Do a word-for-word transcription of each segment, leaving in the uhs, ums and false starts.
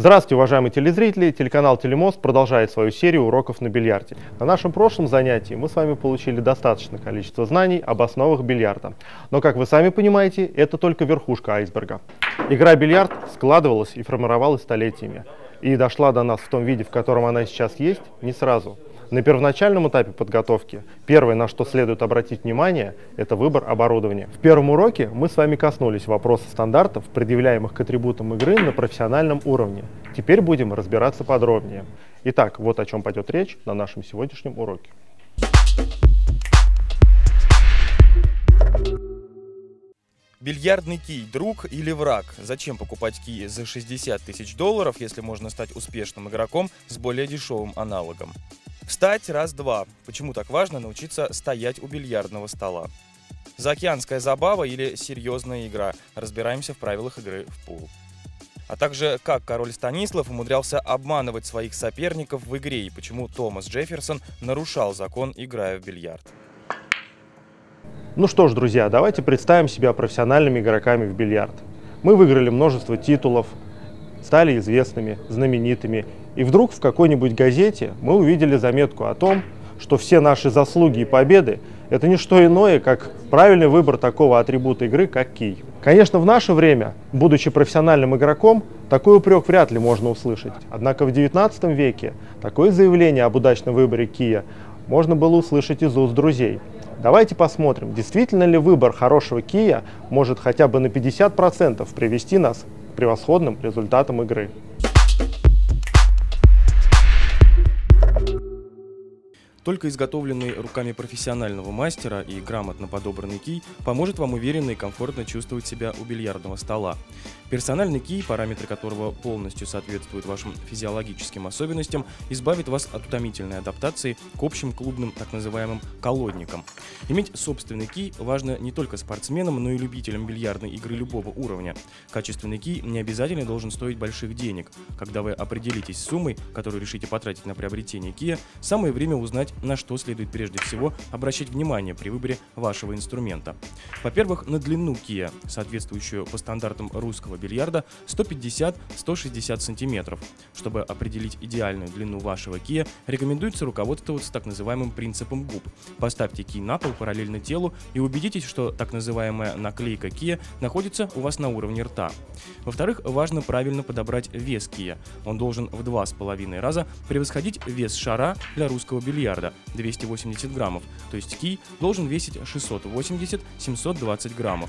Здравствуйте, уважаемые телезрители! Телеканал Телемост продолжает свою серию уроков на бильярде. На нашем прошлом занятии мы с вами получили достаточное количество знаний об основах бильярда. Но, как вы сами понимаете, это только верхушка айсберга. Игра бильярд складывалась и формировалась столетиями. И дошла до нас в том виде, в котором она сейчас есть, не сразу. На первоначальном этапе подготовки первое, на что следует обратить внимание, это выбор оборудования. В первом уроке мы с вами коснулись вопроса стандартов, предъявляемых к атрибутам игры на профессиональном уровне. Теперь будем разбираться подробнее. Итак, вот о чем пойдет речь на нашем сегодняшнем уроке. Бильярдный кий – друг или враг? Зачем покупать кий за шестьдесят тысяч долларов, если можно стать успешным игроком с более дешевым аналогом? Встать раз-два. Почему так важно научиться стоять у бильярдного стола? Заокеанская забава или серьезная игра? Разбираемся в правилах игры в пул. А также, как король Станислав умудрялся обманывать своих соперников в игре и почему Томас Джефферсон нарушал закон, играя в бильярд. Ну что ж, друзья, давайте представим себя профессиональными игроками в бильярд. Мы выиграли множество титулов, стали известными, знаменитыми. И вдруг в какой-нибудь газете мы увидели заметку о том, что все наши заслуги и победы – это не что иное, как правильный выбор такого атрибута игры, как кий. Конечно, в наше время, будучи профессиональным игроком, такой упрек вряд ли можно услышать. Однако в девятнадцатом веке такое заявление об удачном выборе кия можно было услышать из уст друзей. Давайте посмотрим, действительно ли выбор хорошего кия может хотя бы на пятьдесят процентов привести нас к превосходным результатам игры. Только изготовленный руками профессионального мастера и грамотно подобранный кий поможет вам уверенно и комфортно чувствовать себя у бильярдного стола. Персональный кий, параметры которого полностью соответствуют вашим физиологическим особенностям, избавит вас от утомительной адаптации к общим клубным так называемым колодникам. Иметь собственный кий важно не только спортсменам, но и любителям бильярдной игры любого уровня. Качественный кий не обязательно должен стоить больших денег. Когда вы определитесь с суммой, которую решите потратить на приобретение кия, самое время узнать, на что следует прежде всего обращать внимание при выборе вашего инструмента. Во-первых, на длину кия, соответствующую по стандартам русского бильярда сто пятьдесят — сто шестьдесят сантиметров. Чтобы определить идеальную длину вашего кия, рекомендуется руководствоваться так называемым принципом губ. Поставьте кий на пол параллельно телу и убедитесь, что так называемая наклейка кия находится у вас на уровне рта. Во-вторых, важно правильно подобрать вес кия. Он должен в два с половиной раза превосходить вес шара для русского бильярда. двести восемьдесят граммов, то есть кий должен весить шестьсот восемьдесят — семьсот двадцать граммов.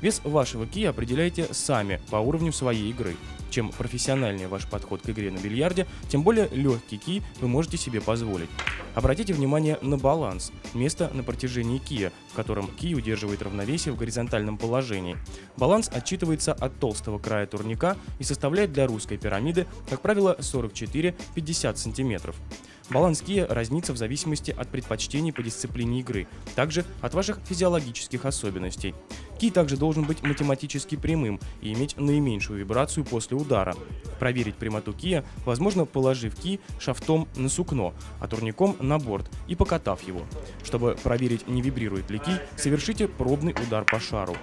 Вес вашего кия определяйте сами по уровню своей игры. Чем профессиональнее ваш подход к игре на бильярде, тем более легкий кий вы можете себе позволить. Обратите внимание на баланс, место на протяжении кия, в котором кий удерживает равновесие в горизонтальном положении. Баланс отчитывается от толстого края турника и составляет для русской пирамиды, как правило, сорок четыре — пятьдесят сантиметров. Баланс кия разнится в зависимости от предпочтений по дисциплине игры, также от ваших физиологических особенностей. Кий также должен быть математически прямым и иметь наименьшую вибрацию после удара. Проверить прямоту кия возможно, положив кий шафтом на сукно, а турником на борт и покатав его. Чтобы проверить, не вибрирует ли кий, совершите пробный удар по шару.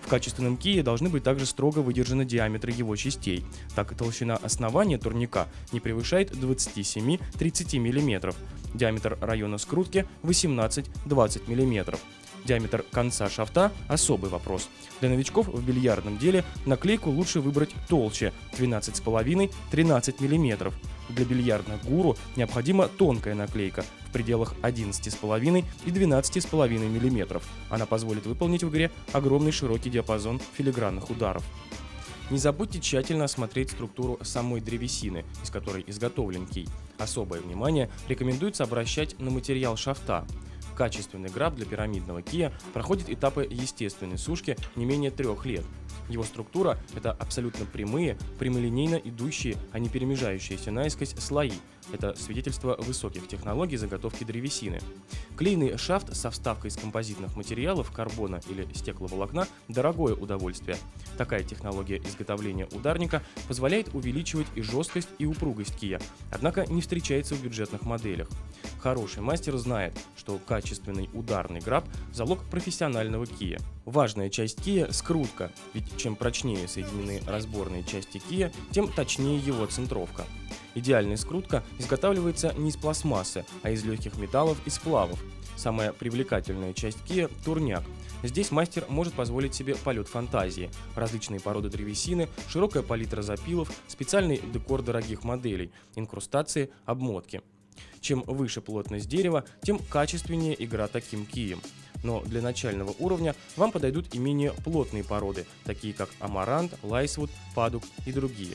В качественном кие должны быть также строго выдержаны диаметры его частей, так толщина основания турника не превышает двадцати семи — тридцати миллиметров, диаметр района скрутки восемнадцать — двадцать миллиметров. Диаметр конца шафта – особый вопрос. Для новичков в бильярдном деле наклейку лучше выбрать толще – двенадцать с половиной — тринадцать миллиметров. Для бильярдных гуру необходима тонкая наклейка в пределах одиннадцати с половиной и двенадцати с половиной миллиметров. Она позволит выполнить в игре огромный широкий диапазон филигранных ударов. Не забудьте тщательно осмотреть структуру самой древесины, из которой изготовлен кий. Особое внимание рекомендуется обращать на материал шафта. Качественный граб для пирамидного кия проходит этапы естественной сушки не менее трех лет. Его структура – это абсолютно прямые, прямолинейно идущие, а не перемежающиеся наискось слои. Это свидетельство высоких технологий заготовки древесины. Клейный шафт со вставкой из композитных материалов, карбона или стекловолокна – дорогое удовольствие. Такая технология изготовления ударника позволяет увеличивать и жесткость, и упругость кия, однако не встречается в бюджетных моделях. Хороший мастер знает, что качественный ударный граб – залог профессионального кия. Важная часть кия – скрутка, ведь чем прочнее соединены разборные части кия, тем точнее его центровка. Идеальная скрутка изготавливается не из пластмассы, а из легких металлов и сплавов. Самая привлекательная часть кия – турняк. Здесь мастер может позволить себе полет фантазии. Различные породы древесины, широкая палитра запилов, специальный декор дорогих моделей, инкрустации, обмотки. Чем выше плотность дерева, тем качественнее игра таким кием. Но для начального уровня вам подойдут и менее плотные породы, такие как амарант, лайсвуд, падук и другие.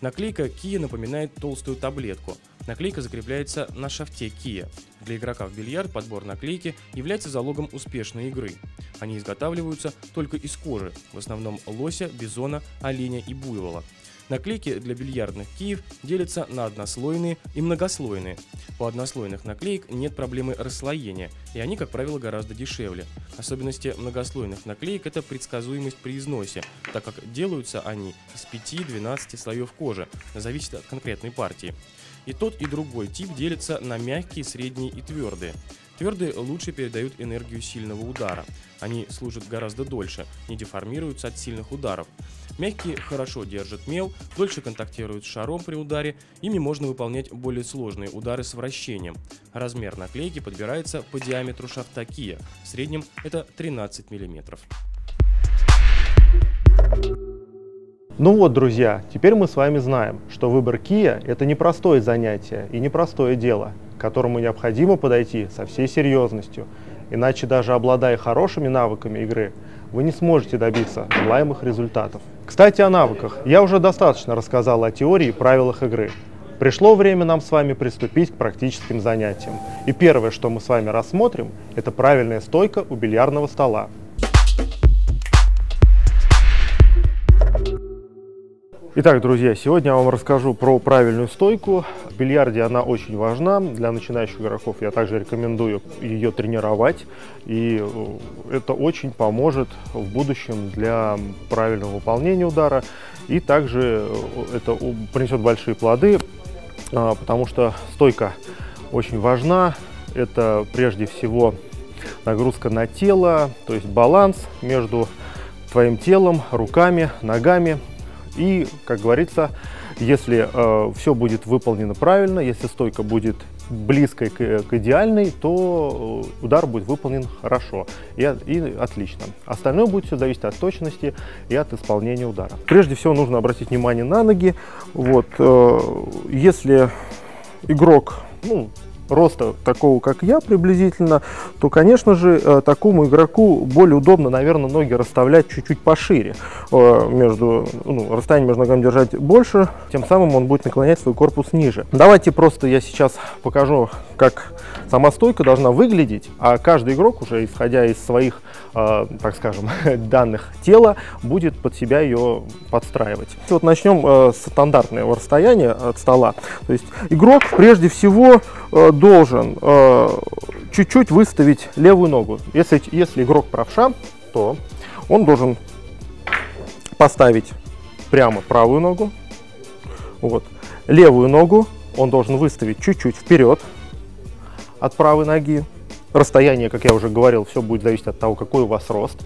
Наклейка кия напоминает толстую таблетку. Наклейка закрепляется на шафте кия. Для игрока в бильярд подбор наклейки является залогом успешной игры. Они изготавливаются только из кожи, в основном лося, бизона, оленя и буйвола. Наклейки для бильярдных киев делятся на однослойные и многослойные. У однослойных наклеек нет проблемы расслоения, и они, как правило, гораздо дешевле. Особенности многослойных наклеек – это предсказуемость при износе, так как делаются они из пяти-двенадцати слоев кожи, зависит от конкретной партии. И тот, и другой тип делятся на мягкие, средние и твердые. Твердые лучше передают энергию сильного удара. Они служат гораздо дольше, не деформируются от сильных ударов. Мягкие хорошо держат мел, дольше контактируют с шаром при ударе, ими можно выполнять более сложные удары с вращением. Размер наклейки подбирается по диаметру шафта кия, в среднем это тринадцать миллиметров. Ну вот, друзья, теперь мы с вами знаем, что выбор кия – это непростое занятие и непростое дело, к которому необходимо подойти со всей серьезностью, иначе даже обладая хорошими навыками игры, вы не сможете добиться желаемых результатов. Кстати, о навыках. Я уже достаточно рассказал о теории и правилах игры. Пришло время нам с вами приступить к практическим занятиям. И первое, что мы с вами рассмотрим, это правильная стойка у бильярдного стола. Итак, друзья, сегодня я вам расскажу про правильную стойку. В бильярде она очень важна. Для начинающих игроков я также рекомендую ее тренировать. И это очень поможет в будущем для правильного выполнения удара. И также это принесет большие плоды, потому что стойка очень важна. Это прежде всего нагрузка на тело, то есть баланс между твоим телом, руками, ногами. И, как говорится, если э, все будет выполнено правильно, если стойка будет близкой к, к идеальной, то э, удар будет выполнен хорошо и, и отлично. Остальное будет все зависеть от точности и от исполнения удара. Прежде всего нужно обратить внимание на ноги. Вот, э, если игрок ну, роста такого, как я, приблизительно, то, конечно же, такому игроку более удобно, наверное, ноги расставлять чуть-чуть пошире. Между, ну, расстояние между ногами держать больше, тем самым он будет наклонять свой корпус ниже. Давайте просто я сейчас покажу, как сама стойка должна выглядеть, а каждый игрок уже, исходя из своих, э, так скажем, данных тела, будет под себя ее подстраивать. Вот начнем э, с стандартного расстояния от стола. То есть игрок прежде всего э, должен чуть-чуть э, выставить левую ногу. Если, если игрок правша, то он должен поставить прямо правую ногу. Вот. Левую ногу он должен выставить чуть-чуть вперед от правой ноги. Расстояние, как я уже говорил, все будет зависеть от того, какой у вас рост.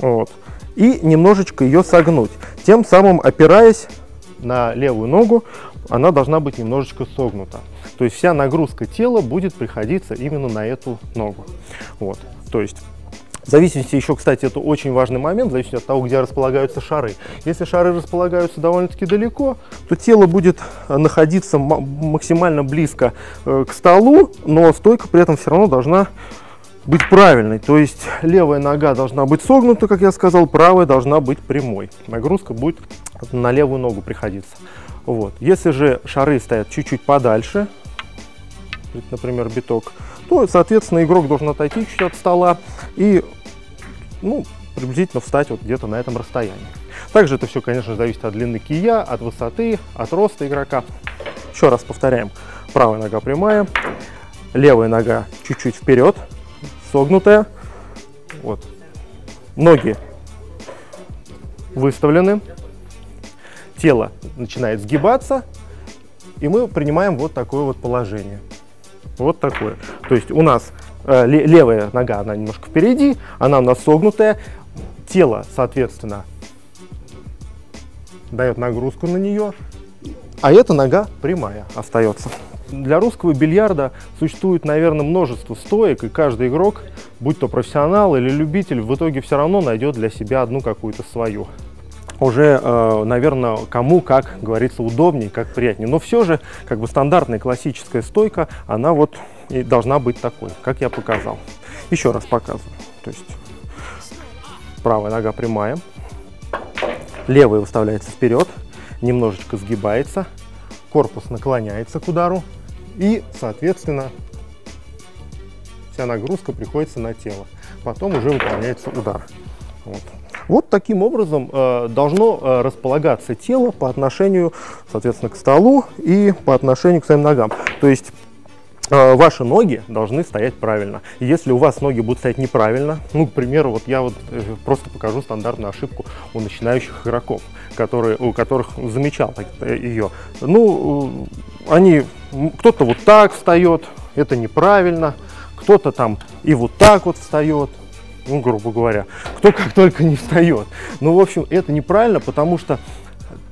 Вот. И немножечко ее согнуть. Тем самым, опираясь на левую ногу, она должна быть немножечко согнута. То есть вся нагрузка тела будет приходиться именно на эту ногу. Вот. То есть в зависимости еще, кстати, это очень важный момент, в зависимости от того, где располагаются шары. Если шары располагаются довольно-таки далеко, то тело будет находиться максимально близко к столу, но стойка при этом все равно должна быть правильной. То есть левая нога должна быть согнута, как я сказал, правая должна быть прямой. Нагрузка будет на левую ногу приходиться. Вот. Если же шары стоят чуть-чуть подальше, например, биток, то, соответственно, игрок должен отойти чуть от стола и, ну, приблизительно встать вот где-то на этом расстоянии. Также это все, конечно, зависит от длины кия, от высоты, от роста игрока. Еще раз повторяем. Правая нога прямая, левая нога чуть-чуть вперед, согнутая. Вот. Ноги выставлены, тело начинает сгибаться, и мы принимаем вот такое вот положение. Вот такое. То есть у нас э, левая нога, она немножко впереди, она у нас согнутая, тело, соответственно, дает нагрузку на нее, а эта нога прямая остается. Для русского бильярда существует, наверное, множество стоек, и каждый игрок, будь то профессионал или любитель, в итоге все равно найдет для себя одну какую-то свою. Уже, наверное, кому, как говорится, удобнее, как приятнее. Но все же, как бы стандартная классическая стойка, она вот и должна быть такой, как я показал. Еще раз показываю. То есть правая нога прямая, левая выставляется вперед, немножечко сгибается, корпус наклоняется к удару и, соответственно, вся нагрузка приходится на тело. Потом уже выполняется удар. Вот. Вот таким образом э, должно э, располагаться тело по отношению, соответственно, к столу и по отношению к своим ногам. То есть э, ваши ноги должны стоять правильно. Если у вас ноги будут стоять неправильно, ну, к примеру, вот я вот э, просто покажу стандартную ошибку у начинающих игроков, которые, у которых замечал э, ее. Ну, э, они, кто-то вот так встает, это неправильно, кто-то там и вот так вот встает. Ну, грубо говоря, кто как только не встает. Ну, в общем, это неправильно, потому что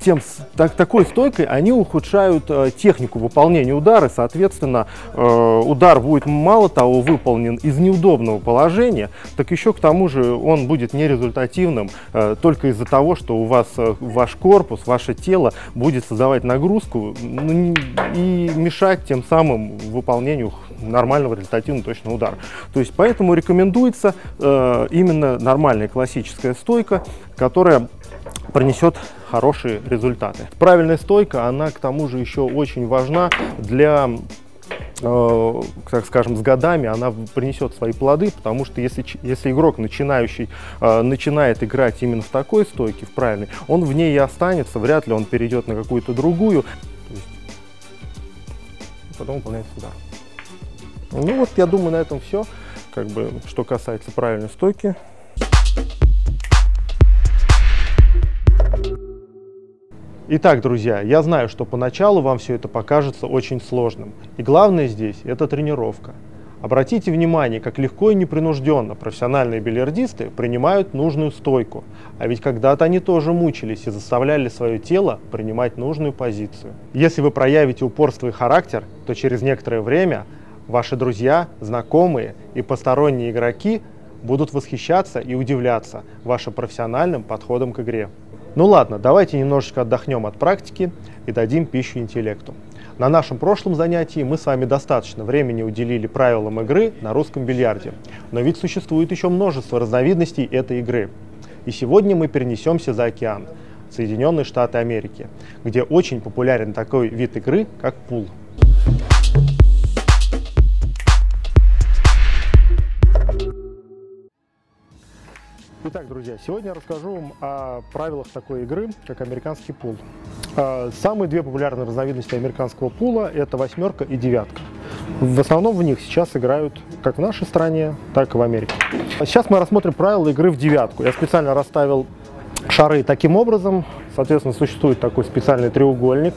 тем, так, такой стойкой они ухудшают э, технику выполнения удара. Соответственно, э, удар будет мало того выполнен из неудобного положения, так еще к тому же он будет нерезультативным э, только из-за того, что у вас э, ваш корпус, ваше тело будет создавать нагрузку ну, и мешать тем самым выполнению нормального результативного точного удара. То есть поэтому рекомендуется э, именно нормальная классическая стойка, которая принесет хорошие результаты. Правильная стойка, она к тому же еще очень важна для, э, так скажем, с годами она принесет свои плоды, потому что если, если игрок начинающий э, начинает играть именно в такой стойке, в правильной, он в ней и останется, вряд ли он перейдет на какую-то другую. Потом выполняет удар. Ну вот, я думаю, на этом все, как бы, что касается правильной стойки. Итак, друзья, я знаю, что поначалу вам все это покажется очень сложным. И главное здесь – это тренировка. Обратите внимание, как легко и непринужденно профессиональные бильярдисты принимают нужную стойку. А ведь когда-то они тоже мучились и заставляли свое тело принимать нужную позицию. Если вы проявите упорство и характер, то через некоторое время ваши друзья, знакомые и посторонние игроки будут восхищаться и удивляться вашим профессиональным подходом к игре. Ну ладно, давайте немножечко отдохнем от практики и дадим пищу интеллекту. На нашем прошлом занятии мы с вами достаточно времени уделили правилам игры на русском бильярде, но ведь существует еще множество разновидностей этой игры. И сегодня мы перенесемся за океан, в Соединенные Штаты Америки, где очень популярен такой вид игры, как пул. Итак, друзья, сегодня я расскажу вам о правилах такой игры, как американский пул. Самые две популярные разновидности американского пула – это восьмерка и девятка. В основном в них сейчас играют как в нашей стране, так и в Америке. Сейчас мы рассмотрим правила игры в девятку. Я специально расставил шары таким образом. Соответственно, существует такой специальный треугольник.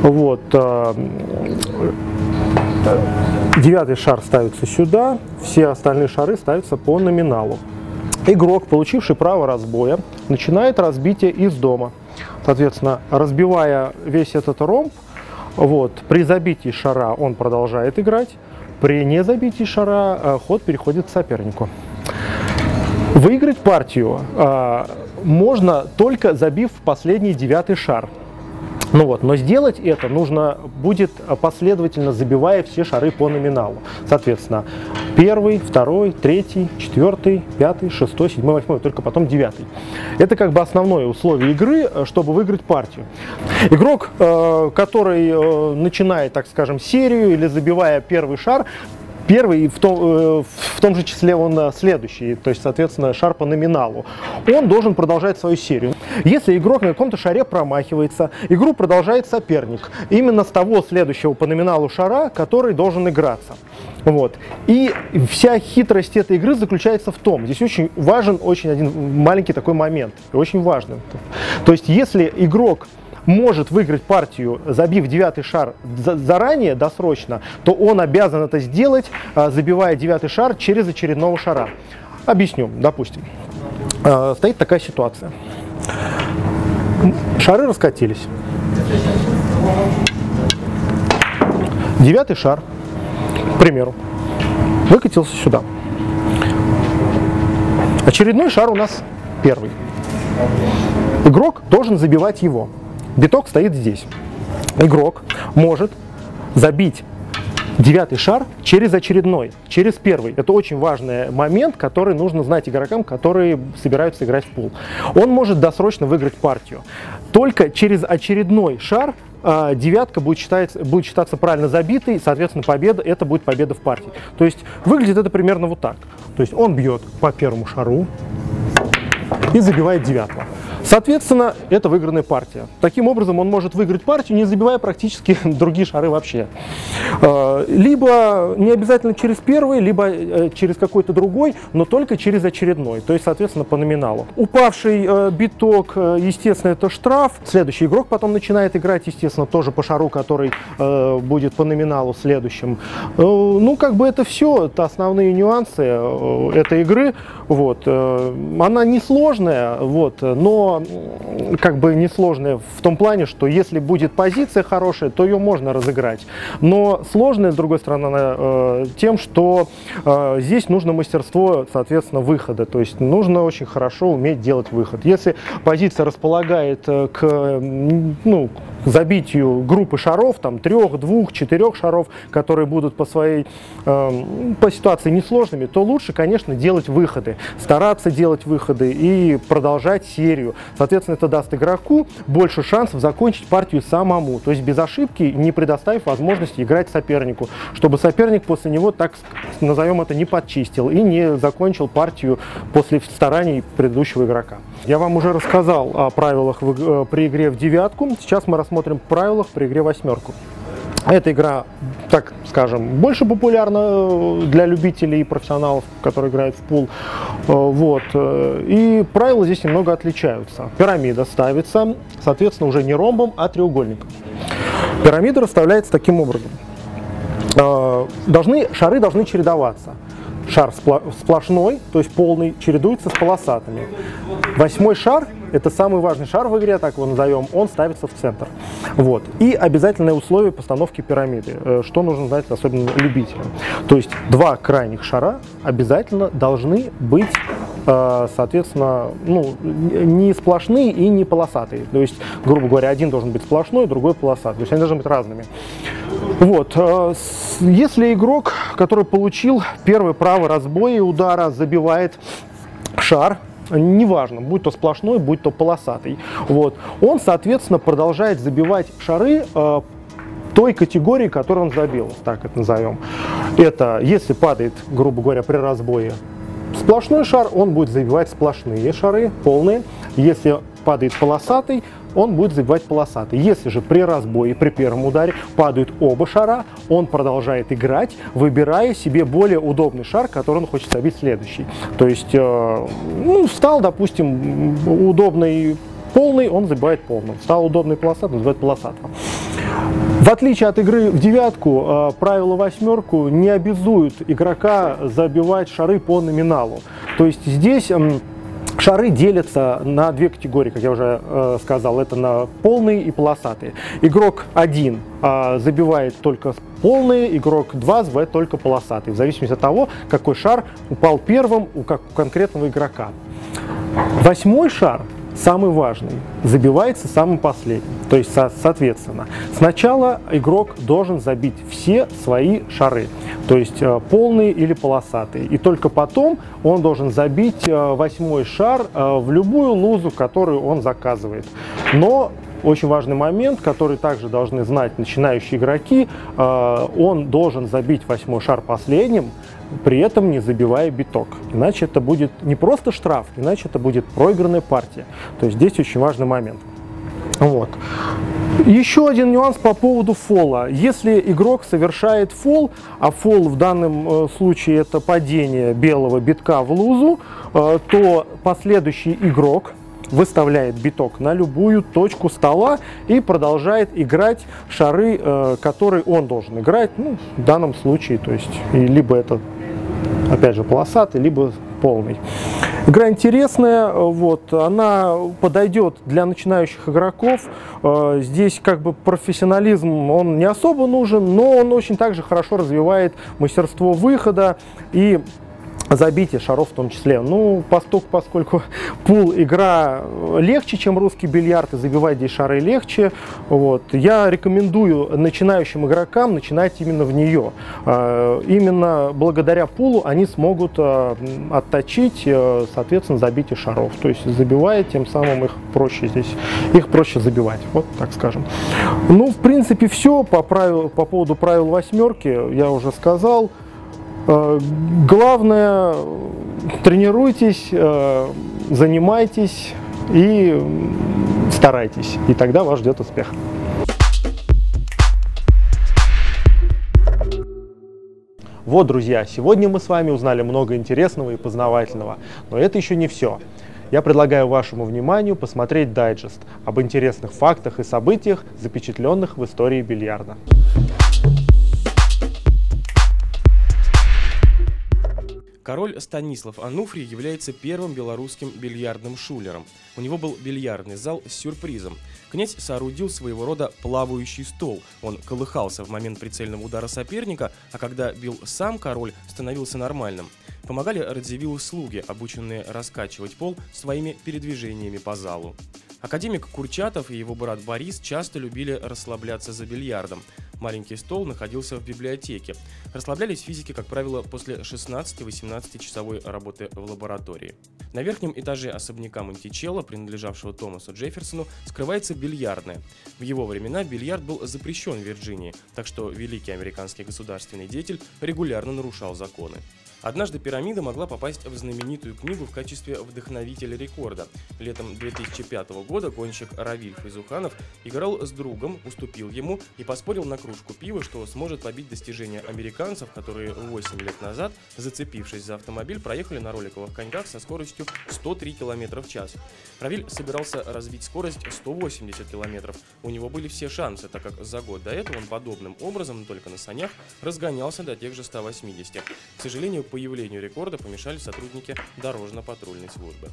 Вот. Девятый шар ставится сюда, все остальные шары ставятся по номиналу. Игрок, получивший право разбоя, начинает разбитие из дома. Соответственно, разбивая весь этот ромб, вот, при забитии шара он продолжает играть, при незабитии шара ход переходит к сопернику. Выиграть партию э, можно, только забив последний девятый шар. Ну вот, но сделать это нужно будет последовательно, забивая все шары по номиналу. Соответственно, первый, второй, третий, четвертый, пятый, шестой, седьмой, восьмой, только потом девятый. Это как бы основное условие игры, чтобы выиграть партию. Игрок, который начинает, так скажем, серию или забивая первый шар, первый, в том, в том же числе он следующий, то есть, соответственно, шар по номиналу. Он должен продолжать свою серию. Если игрок на каком-то шаре промахивается, игру продолжает соперник. Именно с того следующего по номиналу шара, который должен играться. Вот. И вся хитрость этой игры заключается в том, здесь очень важен очень один маленький такой момент, очень важный. То есть, если игрок может выиграть партию, забив девятый шар заранее, досрочно, то он обязан это сделать, забивая девятый шар через очередного шара. Объясню, допустим. э, стоит такая ситуация. Шары раскатились. Девятый шар, к примеру, выкатился сюда. Очередной шар у нас первый. Игрок должен забивать его. Биток стоит здесь. Игрок может забить девятый шар через очередной, через первый. Это очень важный момент, который нужно знать игрокам, которые собираются играть в пул. Он может досрочно выиграть партию. Только через очередной шар э, девятка будет считаться, будет считаться правильно забитой, соответственно, победа, это будет победа в партии. То есть выглядит это примерно вот так. То есть он бьет по первому шару и забивает девятку. Соответственно, это выигранная партия. Таким образом, он может выиграть партию, не забивая практически другие шары вообще. Либо не обязательно через первый, либо через какой-то другой, но только через очередной, то есть, соответственно, по номиналу. Упавший биток, естественно, это штраф. Следующий игрок потом начинает играть, естественно, тоже по шару, который будет по номиналу следующим. Ну, как бы это все, это основные нюансы этой игры. Вот. Она несложная, вот, но как бы несложная в том плане, что если будет позиция хорошая, то ее можно разыграть. Но сложная, с другой стороны, тем, что здесь нужно мастерство, соответственно, выхода. То есть нужно очень хорошо уметь делать выход. Если позиция располагает к, ну, к забитию группы шаров, там трех, двух, четырех шаров, которые будут по своей по ситуации несложными, то лучше, конечно, делать выходы, стараться делать выходы и продолжать серию. Соответственно, это даст игроку больше шансов закончить партию самому, то есть без ошибки, не предоставив возможности играть сопернику, чтобы соперник после него, так назовем это, не подчистил и не закончил партию после стараний предыдущего игрока. Я вам уже рассказал о правилах в, э, при игре в девятку, сейчас мы рассмотрим правила при игре в восьмерку. Эта игра, так скажем, больше популярна для любителей и профессионалов, которые играют в пул. Вот. И правила здесь немного отличаются. Пирамида ставится, соответственно, уже не ромбом, а треугольником. Пирамида расставляется таким образом. Должны, шары должны чередоваться. Шар сплошной, то есть полный, чередуется с полосатыми. Восьмой шар, это самый важный шар в игре, так его назовем, он ставится в центр. Вот. И обязательное условие постановки пирамиды, что нужно знать особенно любителям. То есть два крайних шара обязательно должны быть, соответственно, ну, не сплошные и не полосатые. То есть, грубо говоря, один должен быть сплошной, другой полосатый. То есть они должны быть разными. Вот. Если игрок, который получил первое право разбоя и удара, забивает шар, неважно, будь то сплошной, будь то полосатый, вот, он, соответственно, продолжает забивать шары э, той категории, которую он забил, так это назовем. Это если падает, грубо говоря, при разбое сплошной шар, он будет забивать сплошные шары, полные. Если падает полосатый, он будет забивать полосатый. Если же при разбое, при первом ударе падают оба шара, он продолжает играть, выбирая себе более удобный шар, который он хочет забить следующий. То есть, ну, встал, допустим, удобный полный, он забивает полным. Стал удобный полосатый, он забивает полосатого. В отличие от игры в девятку, правила восьмерку не обязуют игрока забивать шары по номиналу. То есть здесь шары делятся на две категории, как я уже э, сказал, это на полные и полосатые. Игрок один э, забивает только полные, игрок два забивает только полосатые, в зависимости от того, какой шар упал первым у, как, у конкретного игрока. Восьмой шар, самый важный, забивается самым последним, то есть, со, соответственно, сначала игрок должен забить все свои шары, то есть полные или полосатые, и только потом он должен забить восьмой шар в любую лузу, которую он заказывает. Но очень важный момент, который также должны знать начинающие игроки, он должен забить восьмой шар последним, при этом не забивая биток. Иначе это будет не просто штраф, иначе это будет проигранная партия. То есть здесь очень важный момент. Вот. Еще один нюанс по поводу фола. Если игрок совершает фол, а фол в данном случае это падение белого битка в лузу, то последующий игрок выставляет биток на любую точку стола и продолжает играть шары, которые он должен играть, ну, в данном случае, то есть, либо это, опять же, полосатый, либо полный. Игра интересная, вот, она подойдет для начинающих игроков. Здесь как бы профессионализм, он не особо нужен, но он очень также хорошо развивает мастерство выхода и забитие шаров в том числе. Ну, поскольку, поскольку пул игра легче, чем русский бильярд, и забивать здесь шары легче, вот, я рекомендую начинающим игрокам начинать именно в нее. Именно благодаря пулу они смогут отточить, соответственно, забитие шаров. То есть забивая, тем самым их проще здесь, их проще забивать, вот так скажем. Ну, в принципе, все по правилу, по поводу правил восьмерки я уже сказал. Главное, тренируйтесь, занимайтесь и старайтесь, и тогда вас ждет успех. Вот, друзья, сегодня мы с вами узнали много интересного и познавательного, но это еще не все. Я предлагаю вашему вниманию посмотреть дайджест об интересных фактах и событиях, запечатленных в истории бильярда. Король Станислав Ануфрий является первым белорусским бильярдным шулером. У него был бильярдный зал с сюрпризом. Князь соорудил своего рода плавающий стол. Он колыхался в момент прицельного удара соперника, а когда бил сам король, становился нормальным. Помогали Радзивиллу слуги, обученные раскачивать пол своими передвижениями по залу. Академик Курчатов и его брат Борис часто любили расслабляться за бильярдом. Маленький стол находился в библиотеке. Расслаблялись физики, как правило, после шестнадцати-восемнадцатичасовой работы в лаборатории. На верхнем этаже особняка Монтичелло, принадлежавшего Томасу Джефферсону, скрывается бильярдная. В его времена бильярд был запрещен в Вирджинии, так что великий американский государственный деятель регулярно нарушал законы. Однажды пирамида могла попасть в знаменитую книгу в качестве вдохновителя рекорда. Летом две тысячи пятого года гонщик Равиль Физуханов играл с другом, уступил ему и поспорил на кружку пива, что сможет побить достижение американцев, которые восемь лет назад, зацепившись за автомобиль, проехали на роликовых коньках со скоростью сто три километра в час. Равиль собирался развить скорость сто восемьдесят километров. У него были все шансы, так как за год до этого он подобным образом, только на санях, разгонялся до тех же ста восьмидесяти. К сожалению, появлению рекорда помешали сотрудники дорожно-патрульной службы.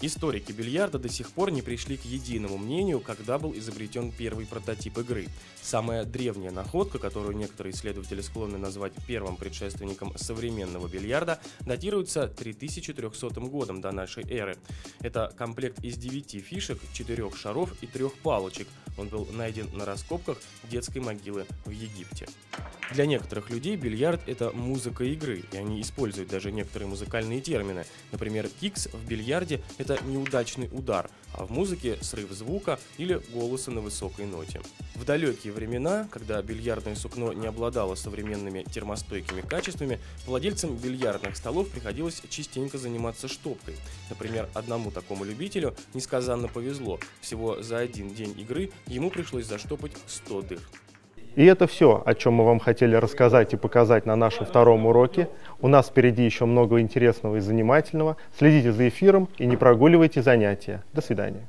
Историки бильярда до сих пор не пришли к единому мнению, когда был изобретен первый прототип игры. Самая древняя находка, которую некоторые исследователи склонны назвать первым предшественником современного бильярда, датируется три тысячи трёхсотым годом до нашей эры. Это комплект из девяти фишек, четырёх шаров и трёх палочек. Он был найден на раскопках детской могилы в Египте. Для некоторых людей бильярд – это музыка игры, и они используют даже некоторые музыкальные термины. Например, кикс в бильярде – это неудачный удар, а в музыке – срыв звука или голоса на высокой ноте. В далекие времена, когда бильярдное сукно не обладало современными термостойкими качествами, владельцам бильярдных столов приходилось частенько заниматься штопкой. Например, одному такому любителю несказанно повезло – всего за один день игры ему пришлось заштопать сто дыр. И это все, о чем мы вам хотели рассказать и показать на нашем втором уроке. У нас впереди еще много интересного и занимательного. Следите за эфиром и не прогуливайте занятия. До свидания.